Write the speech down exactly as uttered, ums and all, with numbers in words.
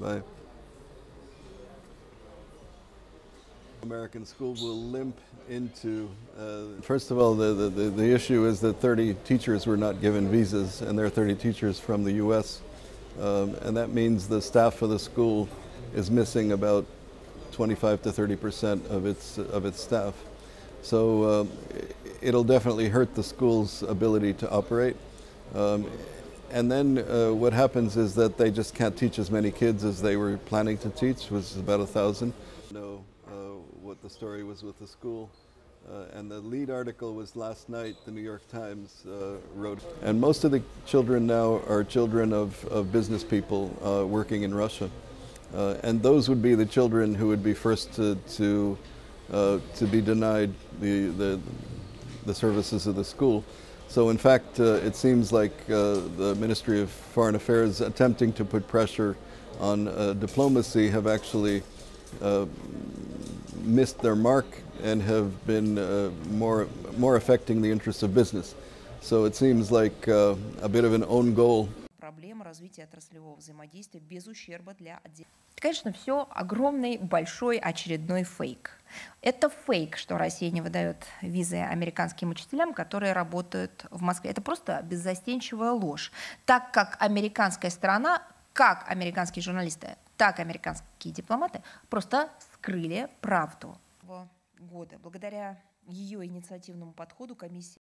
Bye. American school will limp into, uh, first of all, the, the, the, the issue is that thirty teachers were not given visas, and there are thirty teachers from the U S Um, and that means the staff of the school is missing about twenty-five to thirty percent of its, of its staff. So um, it'll definitely hurt the school's ability to operate. Um, and then uh, what happens is that they just can't teach as many kids as they were planning to teach, which is about a thousand. No. What the story was with the school. Uh, and the lead article was last night, the New York Times uh, wrote. And most of the children now are children of, of business people uh, working in Russia. Uh, and those would be the children who would be first to, to, uh, to be denied the, the, the services of the school. So in fact, uh, it seems like uh, the Ministry of Foreign Affairs attempting to put pressure on uh, diplomacy have actually uh, missed their mark and have been uh, more more affecting the interests of business. So it seems like uh, a bit of an own goal. Проблема развития отраслевого взаимодействия без ущерба для отдельных. Конечно, все огромный, большой, очередной фейк. Это фейк, что Россия не выдает визы американским учителям, которые работают в Москве. Это просто беззастенчивая ложь, так как американская сторона, как американские журналисты, так американские дипломаты просто скрыли правду. Года. Благодаря ее инициативному подходу комиссия